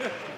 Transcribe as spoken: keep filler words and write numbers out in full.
Yeah.